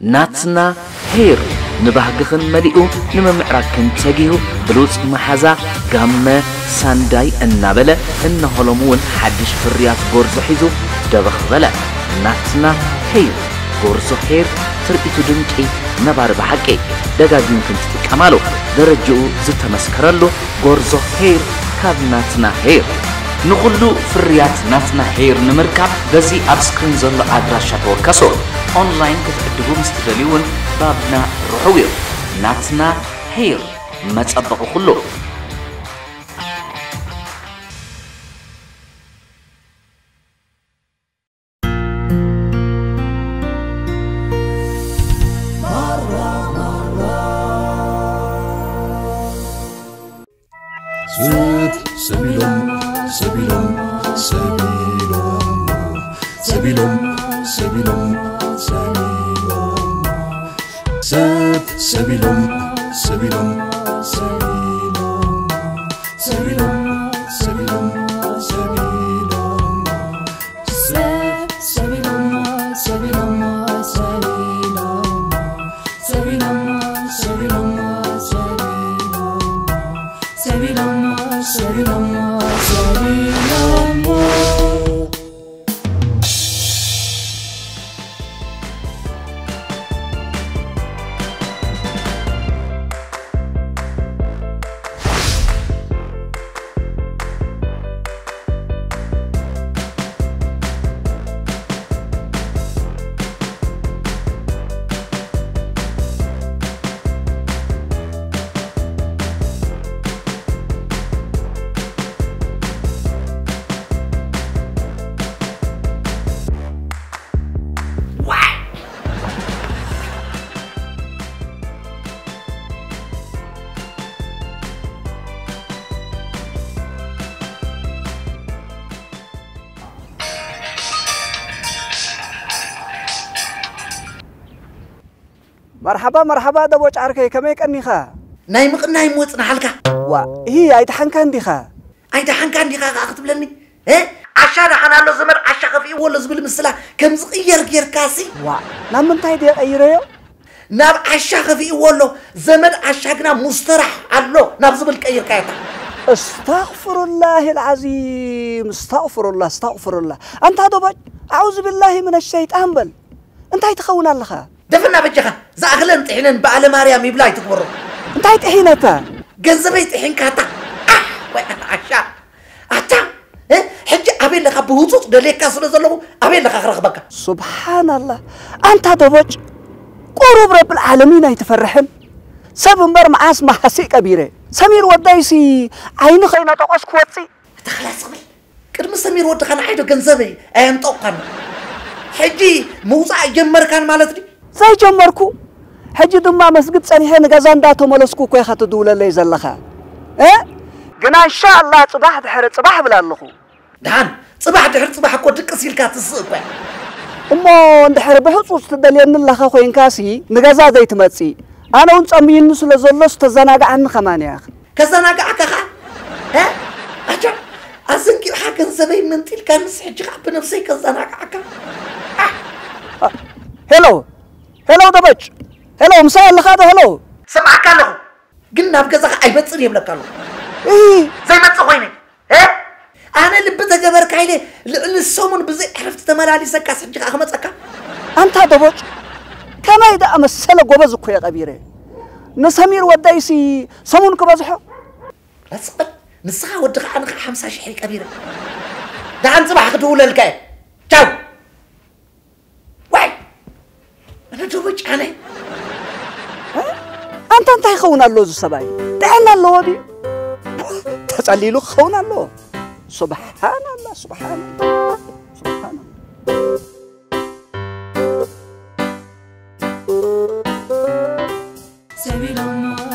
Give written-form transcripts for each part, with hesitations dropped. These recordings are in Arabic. ناتنا هير نبهجخن ملئو نممعركن تجيو بلوص محزا قام سانداي النابلة إن هلمون حدش فريات غورزو حيزو دبخبلة ناتنا هير غورزو هير ترقيتو دنكي نبار بحكي دقا جنكن تتكامالو درجو زتا مسكرالو غورزو هير كاب ناتنا هير نقولو فريات ناتنا هير نمركب بزي أبسكرين زلو أدراشات وكسو أونلاين كتقدمو مستغليون بابنا روحوير ناتنا هير ما تصدقوا كله. مرحبا مرحبا دبوش عركي كميك أنيخا نايمك نايموت نحلكا وا هي أيتحنك عندي خا أكتب لني عشان أنا لازم أرعشق في ولا زبل مسلا كم صغير غير كاسي وا نعم أنت هيدا أيريو ناب عشق في ولا زمن عشقنا مسترح علو ناب زبل كير كاتا استغفر الله العظيم استغفر الله أنت دبوش أعوذ بالله من الشيطان بل أنت هيتخون الله خا دفنا بجها زعلان تحينا بعلى مريم يبلاي تكبره أنت هاي تحينا تا جذبي تحين كاتا وين عشاء عشاء حج أبين لك بوجوس دليك أصل زلمو أبين لك أخرج بكا سبحان الله أنت دوج قرب رب العالمين يتفرحن سبب مر معاس محاسي كبيرة سمير ودايسي عينه خينا تقص قوتي تخلص قبل كرم سمير ودخان عيدو جذبي أنت أقن حجي موزع جمر كان مالتري زي جمركو حجي دمّا مسجد سنيحين غزان داتو ملسكو كوي خاتو دولة اللي زلخا قنا إن شاء الله صباح دحر صباح بلا اللخو دهان صباح دحر صباح كو تقسيل كاتسيقوي أمو اندحر بحصوص تدليان اللخا خوين كاسي نغزا زي تمتسي أنا ونس أميين نسو لزلس تزاناق عن خمان يا أخي كزاناق عكاها أجل أزنكي حاكا زبين من تلك نسحجي غاب نفسي كزاناق عكا هلو هلو دبج هلو مساء اللي خاده هلو سمعك له قلنا بجزخ أي بتصير يملك له إيه زي ما تسويني أنا اللي بدي أجبرك عليه للسومن بزي عرفت تمر علي سكة سجق أحمد سكة أنت دبج كما إذا أمسله جوازك يا غبيرة نسمير ودايسي سمون كبازحه لا تسقط نسخة ودق عنك حمسة شحير كبيرة ده عن صباح قدول الكل جو أنت أنا أنت يخون اللوز السباعي دعنا الله دي تسألي له خون الله سبحان الله سبيل الله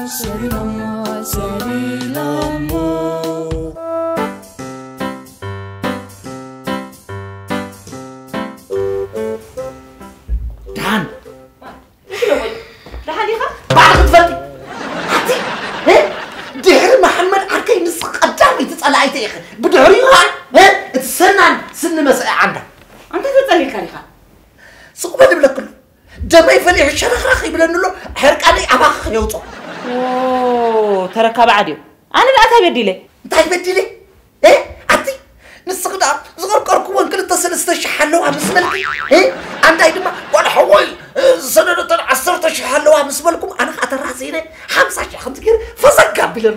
سبيل الله سبيل الله بدوري ها؟ ها؟ تسنن سن مسألة عندك. أنت تتسلي كلام. يوصل. أوه تركها بعديو. أنا بقى تبديله. تبديله؟ إيه؟ أتى نسقط عب زغر كركو وانكر التصل استشحلوها مسملكي. إيه؟ أنا هيدا ما وأنا حوي سنة تر عصرت استشحلوها مسملكم أنا أترازي هنا 5 شهور فزق قبلنا.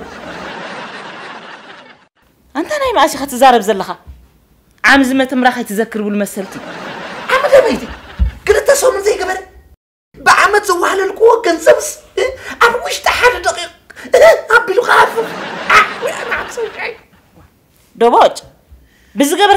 أنت أنا ما أشي ختزارب زلخة. عم زمت مراخي تذكر بالمسلتي. عم دبيتي. كل التصور زي كمان. بعمد زوال القوة كنسبس. أنا وش تحدي دقيق. أبي لو خاف. وأنا عم سوي شيء. دوبج. بس قبل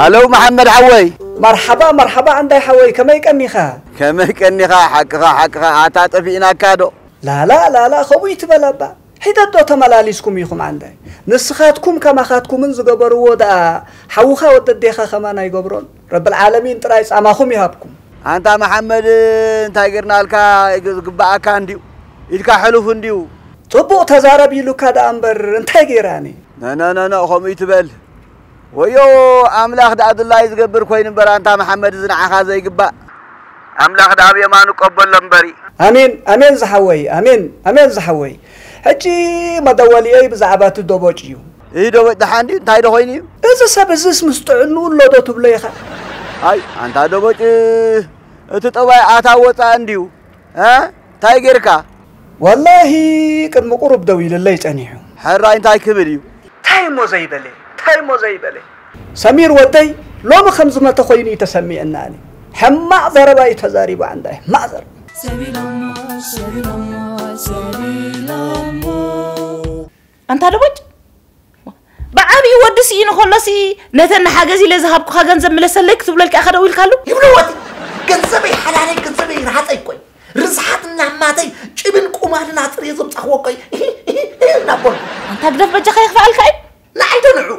هلو محمد حوي مرحبا مرحبا عندي حوي كما يكنيخا حقها أتعطفينا كادو لا خويت بلابا حيدا دو تملاليسكم يخم عندي نسخاتكم كما خاتكم من زقبرو دا حوخا ودديخا خمانا يقبرون رب العالمين ترايس أماخم يهبكم أنت محمد انت قرنا لكا قبعك انديو إلكا حلوف انديو طبو تزاربي لكا دا أمبر انت قراني نا خويت بل ويو أملاخ دعد الله يزقبر كوين برانتا محمد زنع خازي قبا أملاخ دعب يمانو قبل لنبري أمين زحوي أمين زحوي هجي مدولي أي بزعبات الدوبوجيو إيه دوبوج دحاندي انتاي دوخيني إذا سابز اسم استعنو اللو دوتو بليخا أي انتا دوبوج تتوي عطاوة عنديو ها تاي غيركا والله كان مقرب دوي للي تانيحو حراين تاي كبريو تاي موزايد لي هاي مزيبة لي سمير ودي لو ما خمس ما تخويني تسمي أناني هم ما أقدر باي تزاري بعندي ما أقدر سبيل الله سبيل الله سبيل الله أنت هذا وجه بعابي ودسي نخلصي نتن حاجزي لذهب خاجن زميل سلك تقول لك أخذ أول كلو يبلوتي كنزبي حلالي كنزبي رحاتي كوي رزحات النعماتي جبن كومان ناطري زبط أخوكي نبون أنت هذا بجا خيخ فعلك لا عيدنعو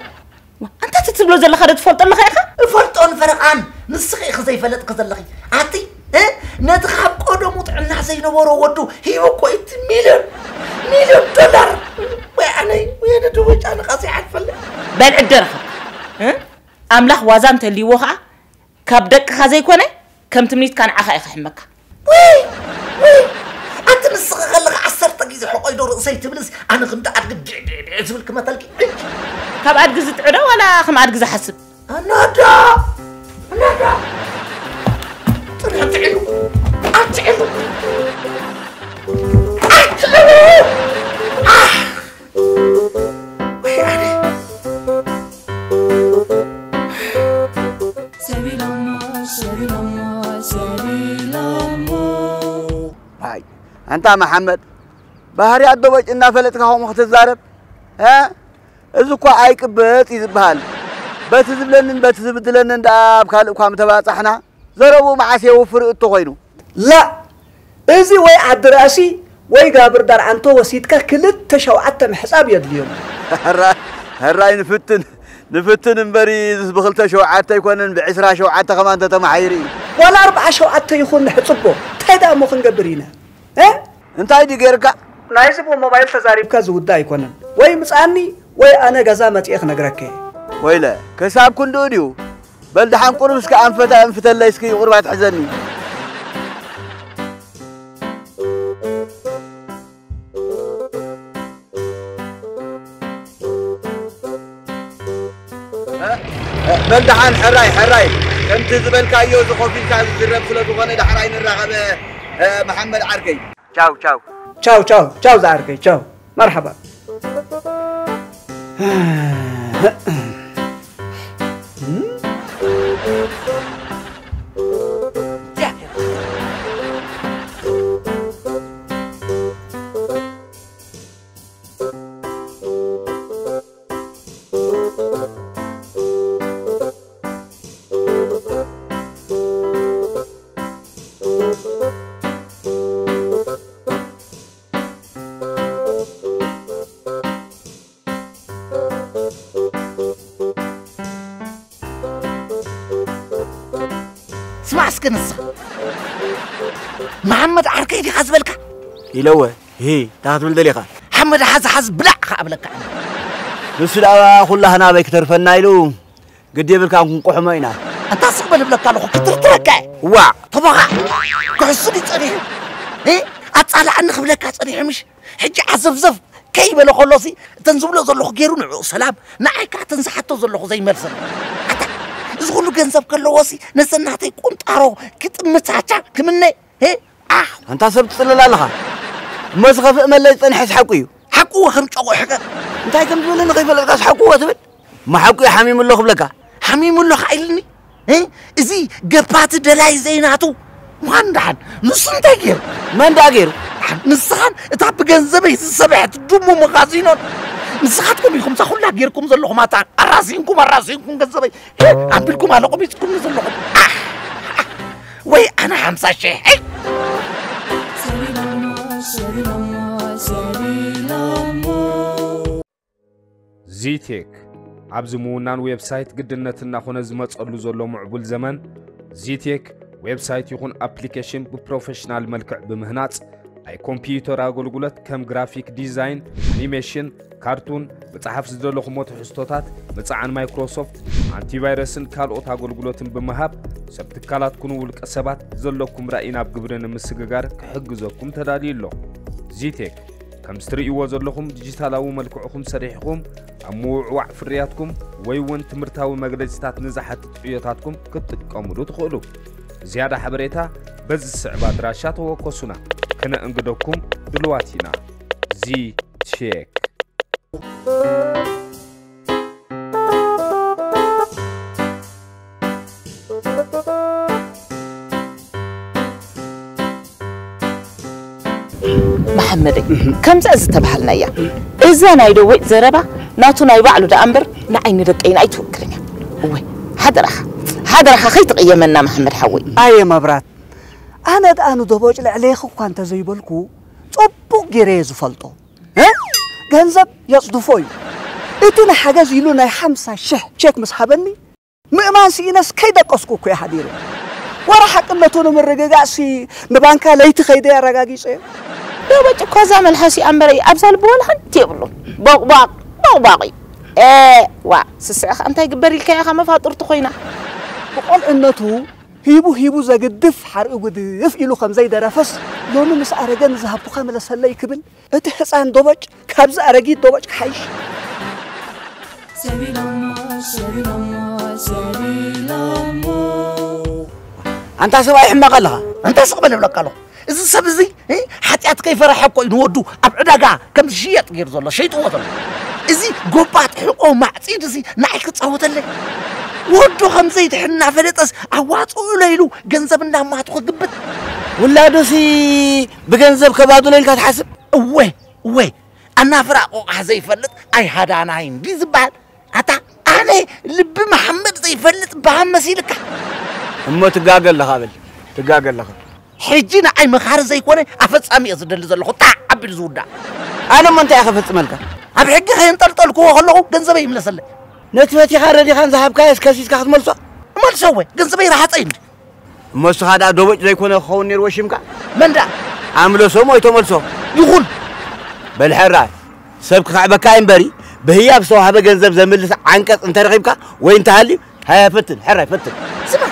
انت تتبلو زل خدت فولت الله خيخه فرطون فرقان نسخي خزي فلت قزلخي عطي ها نتخاب قدو مطعنا زي نورو ودو هيو كويت $1,000,000 ويعني دوج انا قصي عفل بل الدرخه ها املاح وازام تليو خا كاب دق خزي كونه كم تمنيت كان عخا يخحمك وي انت نسخي خلق 10 غيز حقي دور راسي تبلس انا كنت ادق زبلك ما تلقي كاب ادق زتعدا ولا خم ادق زحسب أنا دا أنت محمد بهري أدوج إن فلتك هو مختزارب ها إزكوا عايك بيت يذبحال بيت يذبلن بيت يذبلن دا بخالق قام تبع صحنا زربوا معسيه وفرق تغينو لا إزي وي عدراسي وي قابر دار عنتو وسيتك كلت تشو عتم حساب يد اليوم هراي نفتن بري بخلت شو عتى يكون بعشرة شو عتى كمان تتمحيري ولا أربعة شو عتى يكون حصبه تهدا مخن قبرينا إيه؟ أنت هاي دقيرك؟ نايسب وموبايل تزاريب كزود داي كونن. وين مسأني؟ وين أنا جزامة إخنا جركة؟ ويلا كساب كن دوديو. بل دحين قربس كأنفتة أنفتة الله يسكي قربات حزني. بل دحين حراي. كنت زبل كايو زخوفين كايو زرب فلو تغني دحين الرغبة. محمد عرقي تشاو تشاو تشاو تشاو تشاو زعرقي تشاو مرحبا محمد عرقي دي خاز بالك يلوه هي تاخذ من دليخه محمد حاز بلع قبلك بس لا كلها انا بايك ترفنا يلو قد يبلك انكم قحمينا انت صقبل بلك قالو كترترك وا طبخه كحسدي تصريح ايه اطلع عنك بلك تصريح مش حجي عزفزف كيبل خلصي تنزبلو زلخ غيرو نعو سلام نعيك تنزحتو زلخ زي مرسل زغلو جنزب كلو وصي نسنحتي قنطارو كتمتعتا كمني هي انت سبت تطلل لها مسخف املي تنحس حقيو حقو خمطو حق انت كم تقول لنا كيف لقاش حقو تبل ما حقو حميم الله بلكا حميم الله خايلني ايه ازي جبات دلاي زيناتو واندحن نص انت غير ما اندغير نصحان اتعب جنزبي سبعت دمو مغازينو نصحاتكم لكم تخلوا غيركم زلكم ماتا راسينكم جنزبي عبلكم على قبيتكم زلكم وي انا 50 شيء زيتك عبز مونان ويب سايت قدنتنا خونا زمتصلو زلو معبول زمان زيتك ويب سايت يكون ابلكيشن بروفيشنال ملكع بمهنات اي كمبيوتر اغلغلات كم جرافيك ديزاين انيميشن كارتون بصحف زدلو خموت حستوتات بصعن مايكروسوفت انتي فايروسن كالوت اغلغلاتن بمهاب سبتكالات كونو ولق سبات زلكم راينا بغبرن مسغغار كحجزكم تداليلو زيتك كم ستريو زلكم ديجيتالاو ملكعكم سريحكم اموعوا فرياتكم ويون تمرتاو مغلجتات نزحت طياتاتكم كتقملو تخولو زياده حبريتا بز سعبا دراشات وكوسنا كنا انقدوكم دلواتينا زي تشيك محمد كم زاز تبحلنا يا إذا نايدو زربا ناتو نايبعلو دا أمبر نعين رقين أي توكرنا وي هذا رح خيط قيمنا محمد حوي أي مبرات أنا دأنو دبوج لعليه خوك أنت زي بالكو طبق جريز فلطو ها جنزب يصدفوي إتنا حاجة زيلونا 5 شح شيك مسحبني مأمانسي ناس كيدا قسكوك يا حديري ورا حكمتونا من رجاجاسي نبانكا ليت خيدا يا رجاجيسي لو بتشوف كذا من حسي أمري أبزل بول هنتي بلو باقي وا سسخ أنت جبري الكيا خم فاطر تقينا وقال إنه هيبو زجدف حرق ودف إلو 5 درافس لونه مس أرجان ذهب بخامل السلة يكبل أتحس عن دوبج كابز أرجي دوبج حيش سبيل الله أنت سواء ما قالها أنت سقبل ولا قاله إذا سبزي حتى كيف راح يبقى ينودو أبعدها كم شيء تغير ظل شيء توضل إذا جوبات حقوق ما تصير زي نعيك تصوت له ودو خمسة يتحنا فلتس عوات قليلو جنزبنا ما تخد جبت ولا دوسي بجنزب كبادو ليل كتحسب وين وين أنا فرق أحزي فلت أي هذا أنا عين دي زبال أتا أنا لب محمد زي فلت بهم مسيلك أما تجاجل لهابل تجاجل لهابل حجينا أي مخارج زي كونه أفتح أمي أصدق لزلك وتع عبير زودا أنا ما أنت أخفت ملك أبي حجي خلينا نطلع كوا خلوه جنزبي ملصل نتمتي خارجي خان ذهب كايس كاسيس كاخد ملصا ملصوه جنزبي راحت عند ملص هذا دوبج زي كونه خونير وشيمك من ده عمله سو ما يتملصه يقول بالحرة سبك خعبة كائن بري بهي بسوا هذا جنزب زميل عنك أنت رقيبك وين تهلي هيا فتن حرة فتن سمع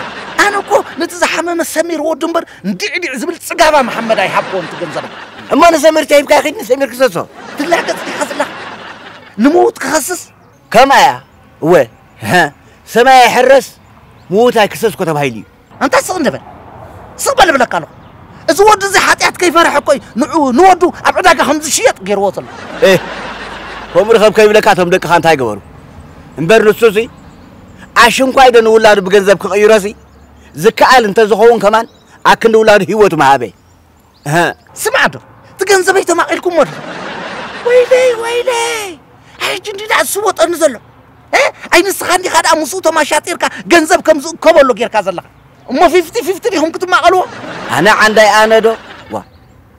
أنا كو نتزحم من السمير ودمبر ندي زميل سجابة محمد هيحبون تجنزب أما نسمير تجيبك أخي نسمير كسرته تلاقت تحصل نموت كخصص كم يا هو ها سمع حرس موت هيكسرس كتب هيلي أنت صندبل صبل بلا كانوا زود زي حتيات كيف راح كوي نودو أبعدك خمس شيء غير وصل إيه هم رخم كيف لكاتهم دك خان تايجوا نبرر السوسي عشان كويد إنه ولاد بجنزب كقيراسي ذكاء أنت زخون كمان أكن ولاد هيوت معابي ها سمعتوا تجنزبي تما إلكم مرة ويلي ويلي حجني لا صوت أنزله إيه أي نسخاني خد أمسوته ما شاطيرك جنزب كم زو كبر لقير كازلا ما 50-50 هم كتب ما قالوا أنا عندي أنا دو وا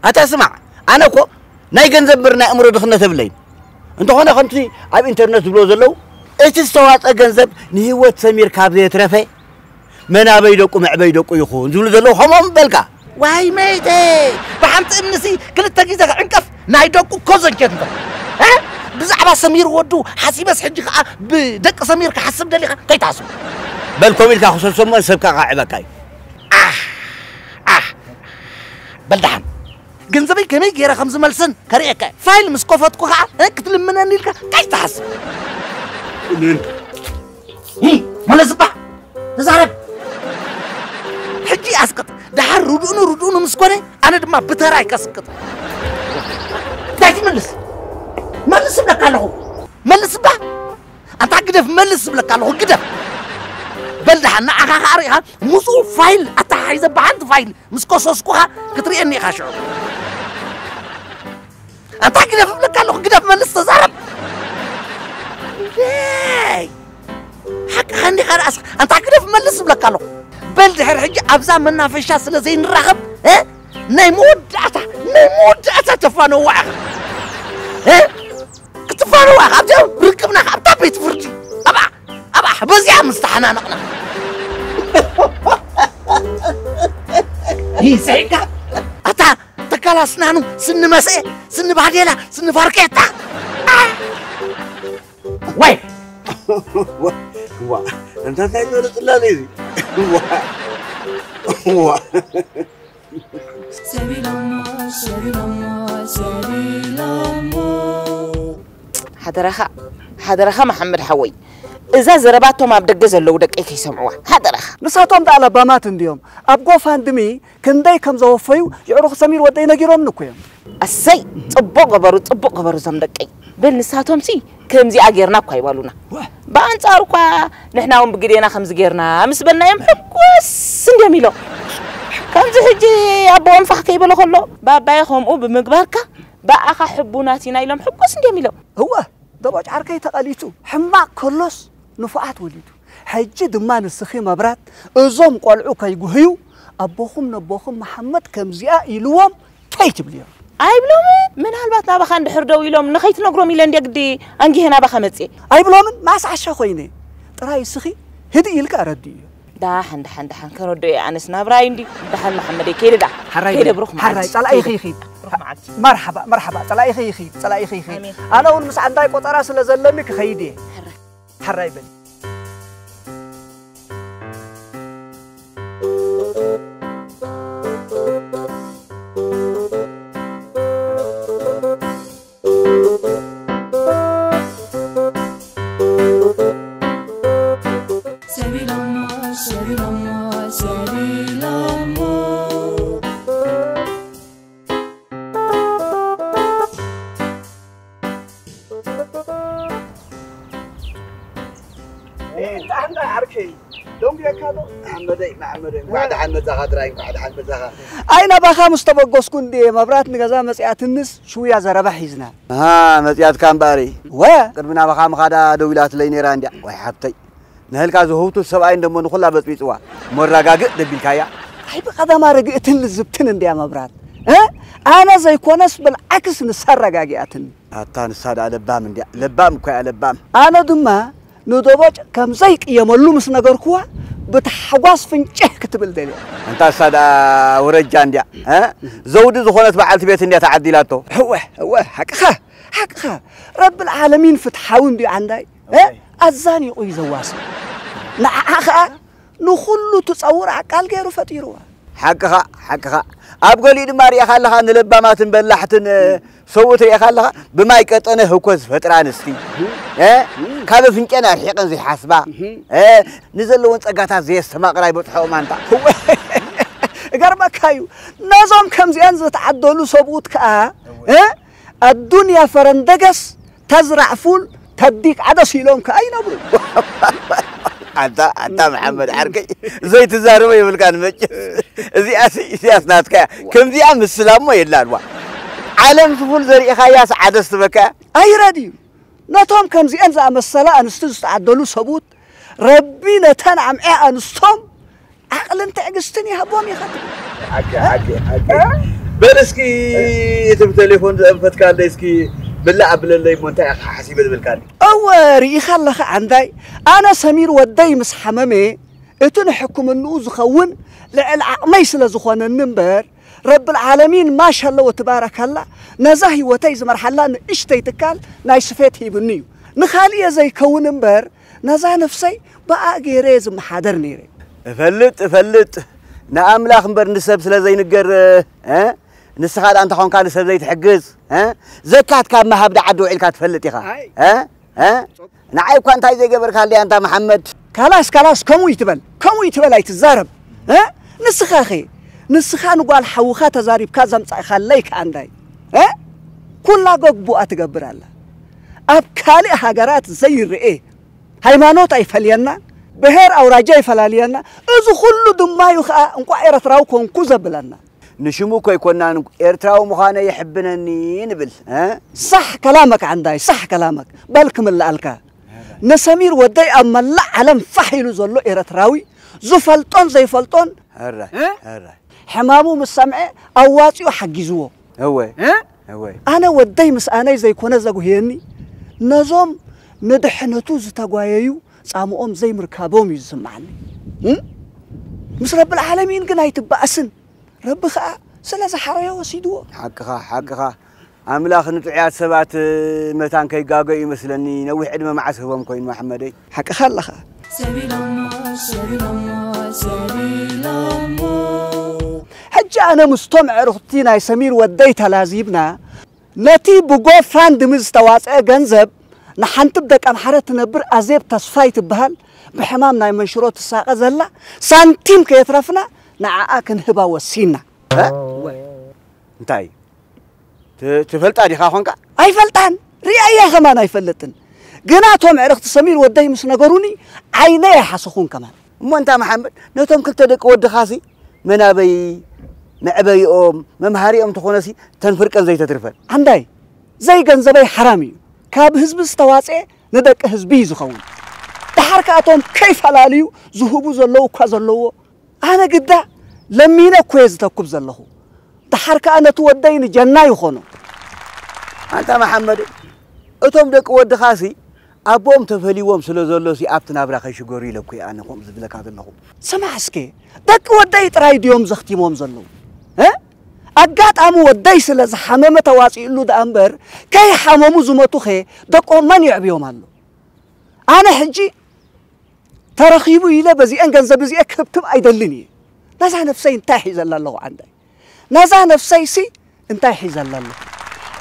أتسمع أنا كو نايجن زبرنا أمر دخلنا تبلين أنت هنا خمسي عب إنترنت بلوزلو إيش استوات أجنزب نهوت سمير كابزي ترفي من عبيدك ومع عبيدك ويخون زلزلو حمام بلقى واي ميتي فحمت إبنسي كل التجهيز عنكف نايدك وكوزن كندا ها بزعبة سمير ودو حسي بس حجي خا بدك سمير كحسب ده اللي كي تعصب بالكم يلقى خصوصا ما يسبك عبا كاي بلدحم جنزبي كمي جيرا خمس ملسن كريكا فايل مسكوفاتكو خا هك تلمنا نيلكا كاي تحس ايه مالا زبح تزعرب حجي اسقط دحر ردونو مسكوني انا دما بتراي كاسقط تاكي ملس بلك علىو ملس بح انت قدف ملس بلك علىو قدف بلدحنا اخاخاريها مصو فايل عايزة بعند فايل مسكو سوسكوها كتري اني خاشعو انتا كده في بلك قالو كده ما لسه زرب ليه حق خاني خرأس انتا كده في ملس بلك قالو بلد حرحجي ابزا منافشة سلزي نرغب ها نايمود اتا تفانو واخ ها كتفانو واخ ابجا ركبنا خابتا بيت فرجي ابا بزيا مستحنا نقنا هي سيكا أتا تكالا سنانو سن مسئ سن بعديلا سن فاركيتا وي وا أنت تايدو لطلع ليزي وا سبيل الله سبيل الله سبيل الله حدرخا محمد حوي إذا زرباتهم أبدجز اللودك إيه يسمعوه هذا رخ نساتهم ده على بامات اليوم أبغى فاندمي كنداي كم زوفيو يعرف سمير ودينا جرام نقيم السي أبغى برو زمدك أي بل نساتهم سي كم زي أجرنا قوي والونا بأنت أروقا نحن هم بجرينا خمس جرنا مسبنا يوم حقوس سندميلو كم زهجي أبوهم فخكي بلو خلو باباهم أو بمقبركة بأخ حبونا تنايلهم حقوس سندميلو هو دبج عركي تقليتو حماق كلوس نفعت وليدو حجي دمان السخي مبرات ازوم قلعوك يقهيو ابوهم نبوهم محمد كمزياء يلوم تايت بليهم اي بلومن من هالبات نابخان دحردو يلوم نخيت نقروم يلان ديقدي انجي هنا بخمتي اي بلومن ما اسعشا خويني تراي السخي هدي يلك اردي دحن كردو يعنس نابراي اندي دحن محمدي كيري دا كيري بروخ معاتي طلع اي خيخيد مرحبا طلع اي خيخيد انا هون مسعد دايق وطراس لزلمك خيدي حراي بلي سبيل الله سبيل الله سبيل الله أين بخا مصطفى قوسكون دي مبرات نجازا مسيات النس شوية زربا حيزنا. ها مسيات كان باري. قربنا بخا مخادا دولات لي نيران دي. وي حبتي. نهلك زهوتو السبعين دمو نخلها بسبيتوها. مراقاق دبيلكايا. هاي بقدا ما رقيتن الزبتن دي يا مبرات. ها؟ أنا زي كونس بالعكس نسرقاقياتن. أتان السادة لبام دي. لبام كوي لبام. أنا دما ندوبج كم زيك يا ملومس نجاركوا بتحواس فنجه كتبل دليل. أنت سادا ورجان ديا ها زودي زخونت بعالت بيت إنديا تعديلاته. هو حق خا رب العالمين فتحون دي عندي ها أزاني قوي زواس نخا نخلو تصور عقال غيره فتيروه. حق خا أبغى لي دماري خالها نلبى ما تنبلحتن صوتي خالها بمايك أنا هكوز فترانستي ها كذا فينكنا حقا زي حسبة ها نزل لون سقطها زي السماء قريبة حومانتا قرب كايو نظام كم زين زتعدلوا صبوت كا ها الدنيا فرندقس تزرع فول تديك عدس يلون كأين أبوي أنت محمد عركي زي تزاروا يقول كان مش زي أسنات كا كم زي عم السلام ما يلا الوا علم فول زي خياس عدس تبكى أي راديو ناتهم كم زي أنزع عم الصلاة نستوس عدلوا صبوت ربنا تنعم إيه نستهم عقل أنت عجزتني هبوم يا خطيب عجي بلسكي تب تليفون زنفت كان ليسكي بالله قبل اللي منتهي حسيب بالكاري أوري خلخ عندي أنا سمير ودي مس حمامي اتنحكم النوز خون للعقميس لزخوان المنبر رب العالمين ما شاء الله وتبارك الله نزهي وتيز مرحلان اشتي تكال نايشفيت هي بالنيو نخالي زي كون منبر نزه نفسي بقى غيريز محاضر نيري فلت نعم لا خبر نسب سلا زي نقر ها نسخال أنت خون كان نسب زي تحجز ها زكاة كان ما هبدأ عدو علك تفلت يا خا ها نعيب كان تايزي قبر خالي أنت محمد كلاس كم يتبل أي تزارب ها نسخان وقال حوخات زارب كذا متى خليك عندي ها كل لاجوك بوقت قبر الله أبكالي حجرات زي الرئي هاي ما نوت أي فلينا بهر أو رجاي فلالينا إذا خلوا دمايو خا أنكو إرتراوك ونكوزب لنا نشموك يكوننا إرتراو مخانا يحبنا نبل ها صح كلامك عندي صح كلامك بالكم اللي قالك نسمير ودي أما لا علم فحيلو زلو إرتراوي زفلتون زي فلتون هرا حمامو مش سامع أواتيو حجزوه هو أنا ودي مس أنا زي كونا زجو هيني نظام ندحنتو زتاجوايو صامو أم زي مركبهم يسمعني، مس رب العالمين كنا يتبقى سن، رب خا سلا زحريا وسيدوا. حق خا، عملاخ نتعيات سبات متان كي جاجي مثلني نوي حدمة مع سوهم كوين محمدي. حق خا لخا. حجة أنا مستمع رختينا سمير وديتها لازيبنا نتي بقى فاند مستواس جنزب. نحن تبدأ كم حرتنا بر أزيب تصفيت بهال بحمامنا يمن شروط الساقة زلا سنتيم كيترفنا نعاك نهبا وسينا ها انتي تفلتان يا خاونك أي فلتان ريايا كمان أي فلتن جناتهم عرفت سمير ودي مش نجروني عينيه حسخون كمان مو أنت محمد نتهم كل تدك ود خاسي من أبي ما أبي أم ما مهاري أم تخونسي تنفرك زي تترفل عندي زي جنزبي حرامي كاب هزب استواصي ندق هزبي زخون تحركاتهم كيف علاليو زهوبو زلو كازلو انا قدا لمينا كويز تكوب زلو تحركه انا تودين جنا يخونو انت محمد اتوم دق ود خاسي ابوم تفليوم سلو زلو سي ابتنا برا خي شغوري لكو انا قوم زبلك زلو سمع اسكي دق وداي تراي ديوم زختي موم زلو ها أجات أمو ودي سلز حمامة واصي له ده أمبر كي حمامو زمتوخه دقهم من يعبيهم هلو أنا حجي ترخيبو إلى بزي أن جنز بزي أكتب أيدلني نزع نفسي انتاحي زل الله عندي نزع نفسي سي انتاحي زل الله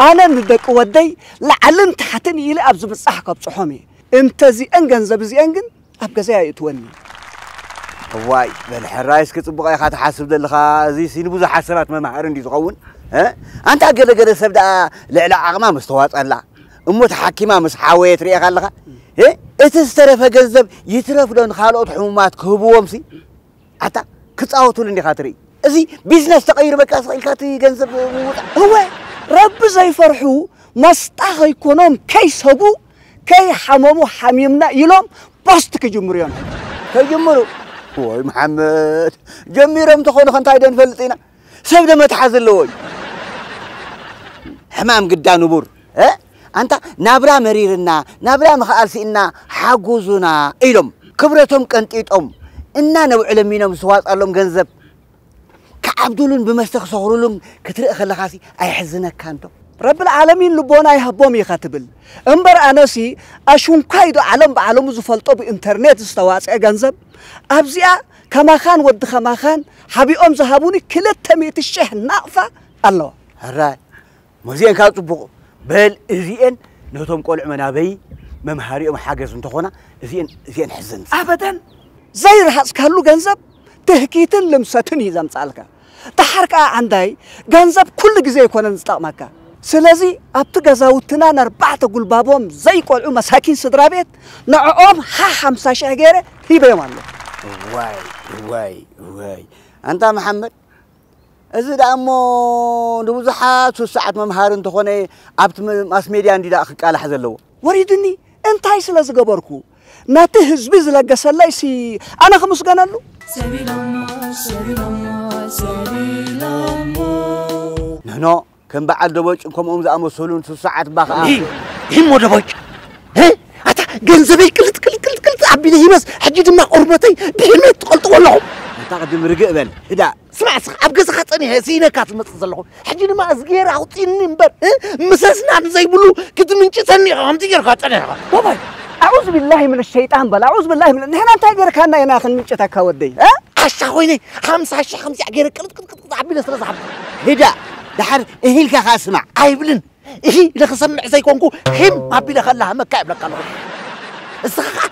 أنا من دق ودي لعلنت حتني إلى أبز بالصحقة بصحامي أنت زي أن جنز بزي أنجن أبقى زي يتوني واي بالحرايس كتب غاي خاطر حاسب دلخا زي سين بوزا حسرات ما معرن دي تقون ها انت قال سبدا لعلا اغما مستواص الله اموت حكيمه مس حاويت ريا قال لها استرف جذب يترف لون خالد حمومات كهبومسي حتى كتعوتوا لني خاطري زي بيزنس تغير بكاس خاطري جذب هو رب زي فرحوا ما استحى يكونون كيس هبو كي حمامو حميمنا يلوم باستك جمريان كجمرو وي محمد جميرم تخون خنت عيدن فلطينا سبده ما تحازلوي حمام قدانو بور أنت نابرا مريرنا نابرا مخالسينا حجوزنا إلهم كبرتهم كنتيتهم إننا نوعلمينا مسوات علم جنزب كعبدولن بمستخسرولهم كتر أخلاقاسي أي حزنك كانتو رب العالمين لبونا يهبوم يخاتبل أمبر أناسي أشون كايدو علم بعلم زفلتو بإنترنت استوات جنزب أبزيا كما خان ود خما خان حبي أم زهبوني كلت تميت الشهر نقفة الله هراي مزين كاتبو بل زين نهتم قول منابي ممهاريهم حاجز انتخونا زين حزن ابدا زي رحص كله جنزب تهكيتن لمساتني زم صالكا تحركا عنداي جنزب كل جزي يكون نستقمكا سلازي ابت غزاوتنا نربعه قلبابهم زي قول مساكين سدرابيت نعوم ها 50 شهر هي بيمان واي واي واي انت محمد إذا دامو نبوزحات شو ساعة ممهار أنت خوني عبت ماس ميديا عندي داخلك على حزلو وريدني أنت عايز لازم جبركو ناتهز بزلا جسلايسي أنا خمس جنالو نو كم بعد دبوج كم أمز أمو سولون شو ساعة بقى هم ودبوج ها أتا جنزبي كلت كلت كلت كلت عبي لي بس حجيت من قربتي بهمت قلت والله تقدم رجع بل إذا سمع أبقى سخطني هسينا كات متصلحون حجينا ما أصغير عطيني نبر مساسنا زي بلو كنت من جسني عمتي خاطرني بابا أعوذ بالله من الشيطان بل أعوذ بالله من إحنا تاجر كنا يناخن من جتك هودي عشاويني خمسة أجر كنت عبينا سرز عب هدا دحر إهيل كخاسمع عيبلن إيه إذا خسمع زي كونكو هم عبينا خلها مكعب لك الصخة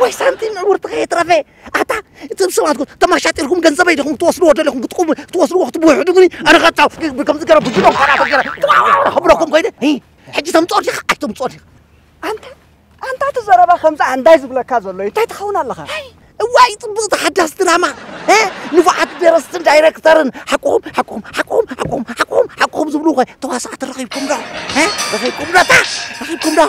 واي سنتين ورد كيترفه أتا تبصوا تقول تماشات لكم جنزبي لكم توصلوا لكم تقوم توصلوا تبوحوا تقولي أنا غطاو بكم تقرا بكم تقرا خبركم كده هي حجي تمطوري حجتم تصوري أنت تزربا خمسة عندي زبلة كذا اللي تتخون الله خير واي تبغى تحدث دراما ها نفعت درستن دايركترن حقهم زبلو خير توسعت رقيبكم ده ها رقيبكم ده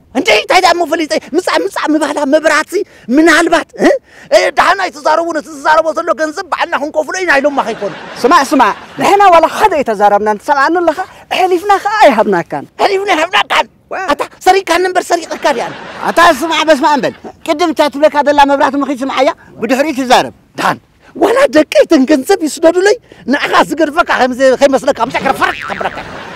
أنت تايدا مفلتي مسع مبهلا مبراتي من هالبات ها دحنا يتزاربون وصلوا كنزب عنا هم كفرين عيلهم ما خيكون سمع نحنا ولا حدا يتزاربنا سمعنا الله حلفنا خاي هبنا كان أتا سريك هنمبر سريك الكار يعني أتا سمع بس ما أنبل قدم تاتب لك هذا الله مبرات مخي سمعيا بدحريت الزارب دحن ولا دكيت نكنسب يسددوا لي نعقا سقر فقع خمس لك أمسك رفرق خبرك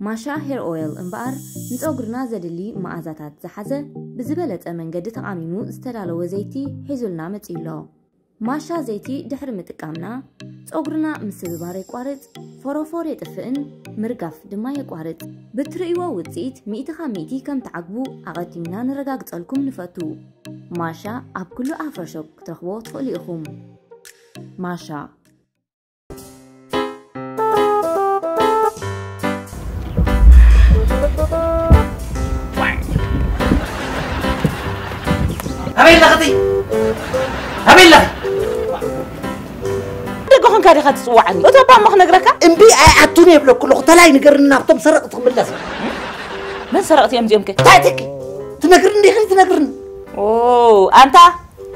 ماشا هير أويل أمبار نتأجرنا زادلي مع زاتات زحزة بزبالة أمن قد تقاميمو استلالو زيتي حيزولنا متقلو ماشا زيتي دحرمتك عمنا تأجرنا مسبباري قارد فروفوري تفقن مرقف دماي قارد بترئيوا وتزيت مئتي كم تعقبو أغتيمنا نرقاق تقلكم نفتو ماشا أب كله أفرشك ترخبو تفقلي أخوم ماشا تاريخات سوعا وتبقى مخنا غركا امبي اعطوني بلوك لو تلاي نغرنا طم سرقت خملس من سرقت يا مجمك تاتك تنغرني خلي تنغرن اوه انت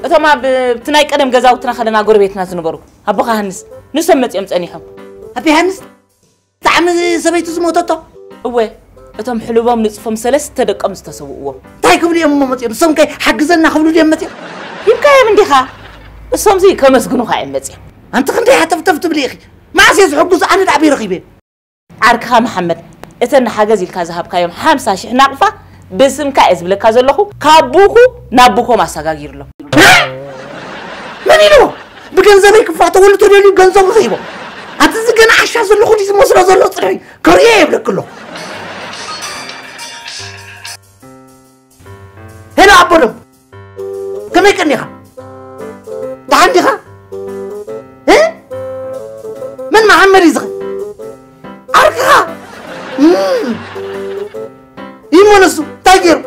اتما بتناي قدم غزاوتنا خلنا غربيتنا زنبرو ابو خانس نسمت يم صنيحم ابي هانس تعم زبيتو زموتتو اوه اتم حلوبام نصفم ثلاثه دقم استسوؤوا تايكم لي اممت يم سمكاي حجزنا خبلو دي امتي يبكاي من ديخا السوم زي كمسغنو خا امتي انت خندي حتفتفت بليخي ما عسيز حقوز انا دعبي رخيبه عركها محمد اتن حاجزي لك ذهبك يوم 50000 ناقفه بسمك ازبلك زلخو كابوكو نابوكو ماسغاغير له مني له بغنزبك فاته ولت ديلي غنزو زيبو اتز غن عشا زلخو دي مسرا زلو طري كريه يبلك له هنا ابلم كم يكنيها تعنديها من محمد يزغي أركها يمونسو تاجر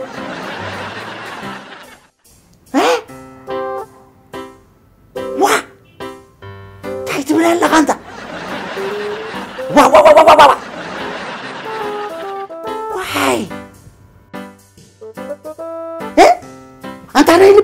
ها واه تايت من اللغانتا واه واه واه واه واه واي ها أنت أنا اللي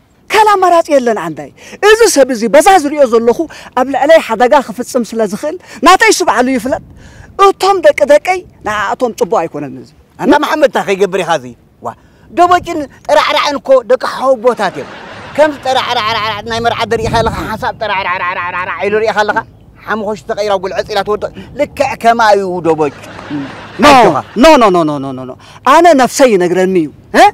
كلام مرات يلن عندي إذا سب زي بزازر يزول لخو قبل عليه حدا جاخ في السم سلا زخل ناتي سب عليه فلت أتهم دك دكاي نعاتهم تبوا يكون النزي أنا محمد تاخي جبري هذه وا دوبكن رعرعنكو دك حوبوتاتي كم ترعرعرع ناي مرع دريخه لك حساب ترعرعرع عيلو ريخه لك حمخش تغير اقول عصيلات ود لك كما يودوبك نو نو نو نو نو نو انا نفسي نغرني ها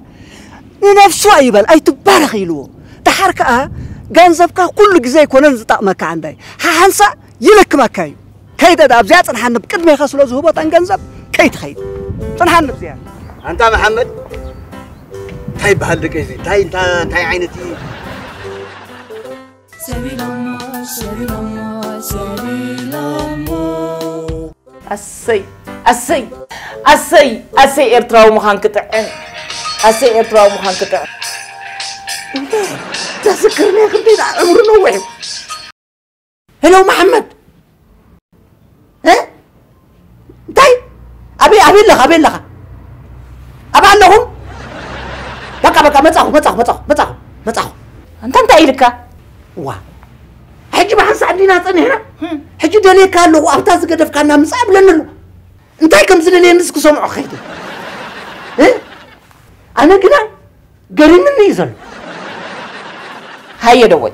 نفسو ايبل اي تبارخ يلو تحركه غنزبك كل غزي يكونن زطمك عندي حنسا يلك مكاي كيدد ابزيا صنحن بقدمي خسلو زهبط ان غنزب كيد خيد صنحن بزيا انت محمد تاي بحالك ايزي تاي تاي عينتي اسي اسي اسي اسي ارتراو مخانقطع اسي ارتراو مخانقطع تذكرني يا خديت عمر نوعي هلو محمد ها تاي ابي لغا ابا لهم بقى متاخو انت ايلكا وا حجي ما حسعدينا صني هنا حجي دلي كالو ابتا زقدف كانا مصاب لنلو انتي كم زللي نسكو سمعو خيدي ها انا كده غريم نيزل هاي دوج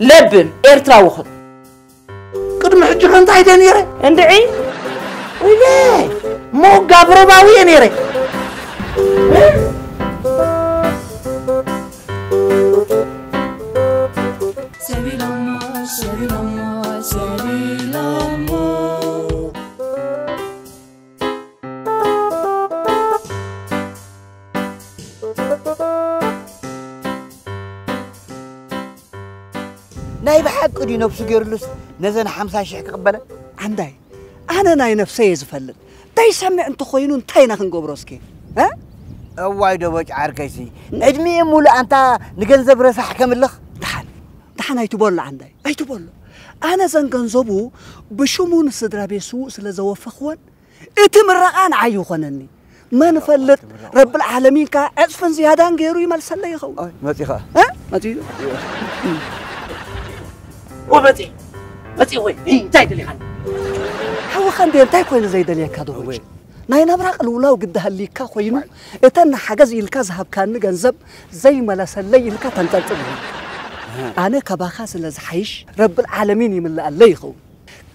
لبن ايرترا وخد قدم حجي انت عيدان يري اندعي ويلي مو غابرو باوي يري ناي بحق دي نفسو غيرلس نزن 50000 كقبله عنداي انا ناي نفسي يزفلل تاي سمع انت خوينو انتاي نخن غبروسكي ها اواي دوج عركيسي ادمي مول انت نغنزب رسح كملخ تحن ايتبول عنداي ايتبول انا زن غنزبو بشمون صدرا بيسو سلا زوفخون اتمرقان عيو خنني ما نفلت رب العالمين كا اصفن زيادان غيرو يملسل يا خو ماتيخه ها ماتيخه ومتي وين؟ تايد اللي خلنا هو خان دينتاي كوين زي دليك هذا هو. ناين أبرق الأولى وجدها اللي كخوينه إتنا حجز الكذهب كان نجنزب زي ما لسلي الكتن تنتبه. أنا كباخاس اللي زحيش رب العالمين من اللي الليخو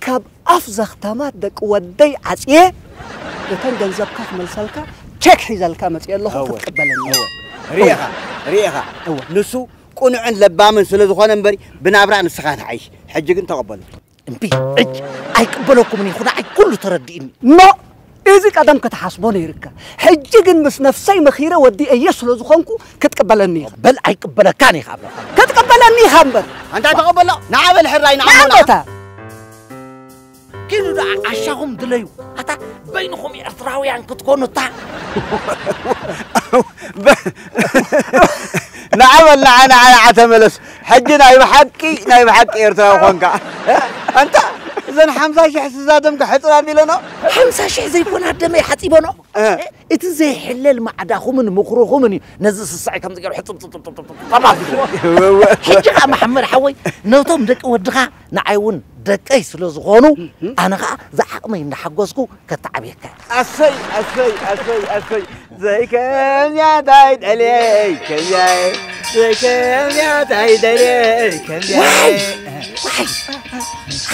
كاب أفزخ تمادك ودي عسيه إتنا جنزب كخ من سلكة تشك حيز الكامت يلا هو تقبلني ريها ريها هو نسو كونوا عند لبامن سلذ خانم بري بنابران السخان عيش حجك أنت قبل امبي اي قبلكم من خدع كل ترديني نو اذا قدام كتحاسبون يركا حجين مس نفسي مخيره ودي ايس لو زخنكو كتقبلني بل اي قبلكاني خبر كتقبلني خبر انت تقبل نعبل حراي نعملها كيلو دا عشاهم دليو حتى بينهم اثراوي عن كتكونوا تاع نعمل لعنا على عتملس حجي نايم حكي ارتاح وانقع انت اذا 5,000 زادمك حطراني لنا 5,000 زيكون عدمي حطيبنا انت زي حلال مع داخهم من مخروخهم نزل الساعه كم تقول حط طبعا حجي محمد حوي نوتهم دق ودخا نعيون دقي سلو زغونو انا زعقمي نحغسكو كتعبيك اسي زي كان يا دايد عليك يا زي كان يا دايد عليك يا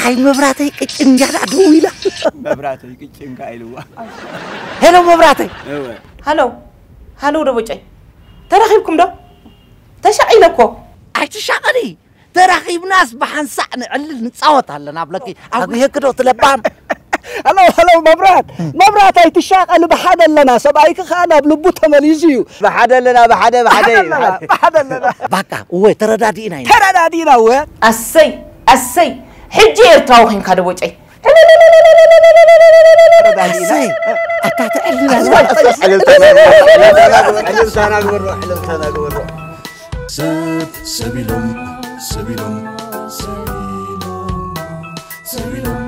هاي مبراتي كتشنجا دويلا مبراتي كتشنجا ايلوا هلو مبراتي هلو هلو دوجاي تراخيبكم دو تشعيلكو عتشعري تراخيبنا اصبحان صعن علل نصوت علنا بلكي ابي هكدو تلبام هلو هلو مبرات مبراتي تشعقل بحدا لنا سبايك خانا بلبو تمليزيو بحدا لنا بحدا بحدا بحدا لنا باكا وي تردادينا تردادينا وي اسي اسي حجي ارتاوخين كذا وجهي. أسي أتعلم أنا